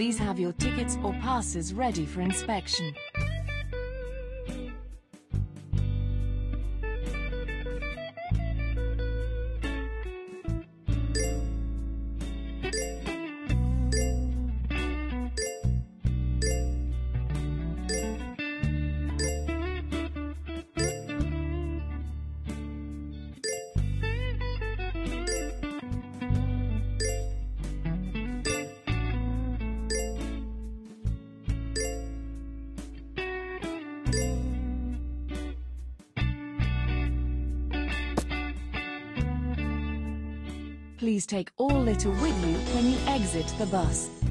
Please have your tickets or passes ready for inspection. Please take all litter with you when you exit the bus.